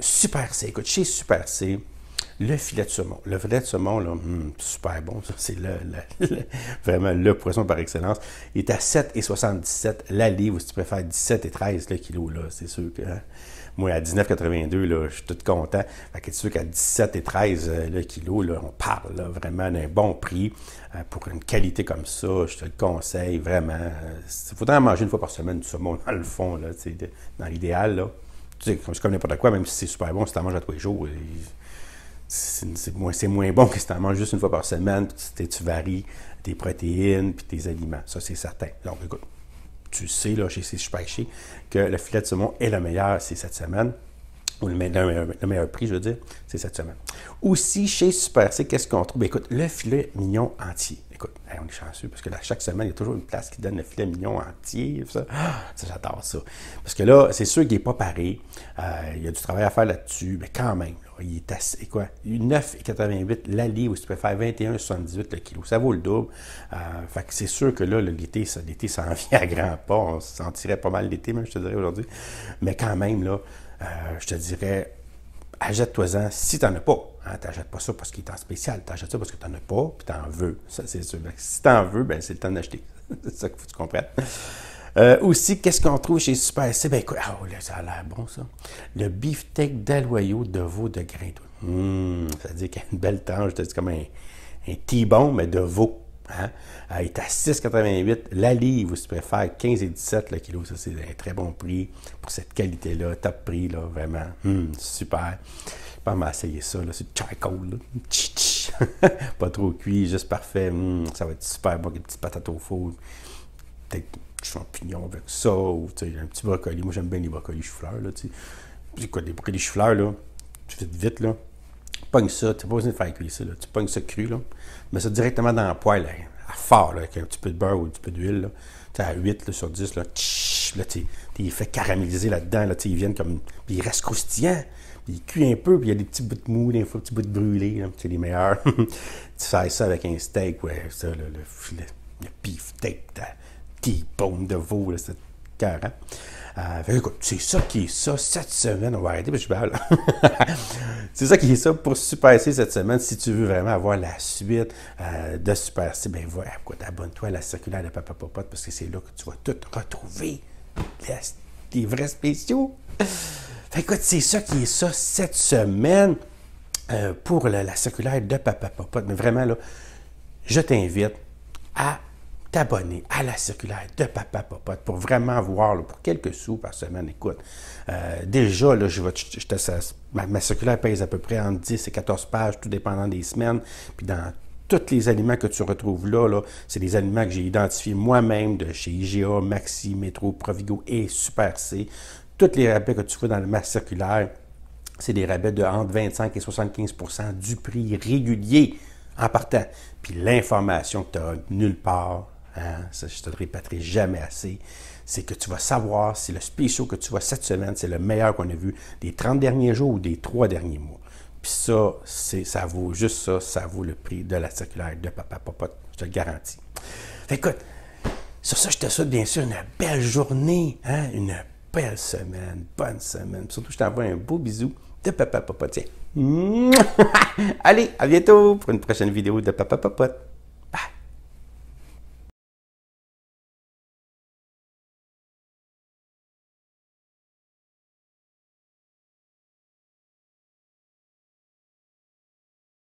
Super C. Écoute, chez Super C, le filet de saumon. Le filet de saumon, là, super bon. C'est vraiment le poisson par excellence. Il est à 7,77 la livre, ou si tu préfères 17 et 13 le kilo. C'est sûr que hein? Moi, à 19,82, je suis tout content. Fait que c'est sûr qu'à 17 et 13 le kilo, là, on parle là, vraiment d'un bon prix. Pour une qualité comme ça, je te le conseille vraiment. Il faudrait en manger une fois par semaine du saumon, dans le fond, là, dans l'idéal. Tu sais, c'est comme n'importe quoi, même si c'est super bon, si tu en manges à tous les jours, c'est moins bon que si tu en manges juste une fois par semaine, puis tu varies tes protéines puis tes aliments. Ça, c'est certain. Donc, écoute, tu sais, là, chez Super C, que le filet de saumon est le meilleur, c'est cette semaine. Ou le meilleur prix, je veux dire, c'est cette semaine. Aussi, chez Super C, qu'est-ce qu'on trouve? Bien, écoute, le filet mignon entier. Écoute, hey, on est chanceux parce que là, chaque semaine, il y a toujours une place qui donne le filet mignon entier. Ça, ça j'adore ça. Parce que là, c'est sûr qu'il n'est pas pareil. Il y a du travail à faire là-dessus, mais quand même, là, il est assez, quoi, 9,88 la livre, ou si tu préfères 21,78 le kilo. Ça vaut le double. Fait que c'est sûr que là, l'été, ça en vient à grands pas. On se sentirait pas mal l'été, même, je te dirais aujourd'hui. Mais quand même, là, je te dirais, achète-toi-en si tu n'en as pas. Hein, tu n'achètes pas ça parce qu'il est en spécial. Tu achètes ça parce que tu n'en as pas et tu en veux. Ça, c'est sûr. Donc, si tu en veux, ben, c'est le temps d'acheter. C'est ça qu'il faut que tu comprennes. Aussi, qu'est-ce qu'on trouve chez Super C? Ben, écoute, oh, là, ça a l'air bon, ça. Le beefsteak d'aloyau de veau de grain. Ça veut dire qu'il y a une belle tranche, c'est comme un T-bone, mais de veau. Hein? Il est à 6,88 la livre, ou si tu préfères 15,17 le kilo. Ça, c'est un très bon prix pour cette qualité-là, top prix, là, vraiment. Super. Je pense qu'on va essayer ça, c'est charcoal. Pas trop cuit, juste parfait. Ça va être super bon avec des petites patates au four. Peut-être champignons avec ça, ou un petit brocoli. Moi, j'aime bien les brocolis choux-fleurs. Écoute, les brocolis choux-fleurs, là, tu fais vite, là. Tu pognes ça, tu n'as pas besoin de faire cuire ça, là. Tu pognes ça cru, là. Mets ça directement dans la poêle, là, à fort, là, avec un petit peu de beurre ou un petit peu d'huile. Tu es à 8 là, sur 10, là, tu les fais caraméliser là-dedans, là, ils viennent comme. Puis ils restent croustillants, puis ils cuisent un peu, puis il y a des petits bouts de mou, des fois, des petits bouts de brûlés, c'est les meilleurs. Tu fais ça avec un steak, ouais, ça, là, le beefsteak, ta T-bone de veau, là, c'est carré. C'est ça qui est ça cette semaine. On va arrêter parce que je balle. C'est ça qui est ça pour Super C cette semaine. Si tu veux vraiment avoir la suite de Super C, ben voilà, abonne-toi à la circulaire de Papa Popote parce que c'est là que tu vas tout retrouver. Des vrais spéciaux. Fait écoute, c'est ça qui est ça cette semaine pour la circulaire de Papa Popote. Mais vraiment, là, je t'invite à t'abonner à la circulaire de Papa Popote pour vraiment voir, là, pour quelques sous par semaine, écoute, déjà, là, ma circulaire pèse à peu près entre 10 et 14 pages, tout dépendant des semaines, puis dans tous les aliments que tu retrouves là, c'est des aliments que j'ai identifiés moi-même de chez IGA, Maxi, Metro, Provigo et Super C. Tous les rabais que tu vois dans ma circulaire, c'est des rabais de entre 25 et 75 du prix régulier en partant. Puis l'information que tu as nulle part, hein, ça, je te le répéterai jamais assez, c'est que tu vas savoir si le spécial que tu vois cette semaine, c'est le meilleur qu'on a vu des 30 derniers jours ou des 3 derniers mois. Puis ça, ça vaut juste ça, ça vaut le prix de la circulaire de Papa Popote, je te le garantis. Fait, écoute, sur ça, je te souhaite bien sûr une belle journée, hein, une belle semaine, bonne semaine. Puis surtout, je t'envoie un beau bisou de Papa Popote. Allez, à bientôt pour une prochaine vidéo de Papa Popote.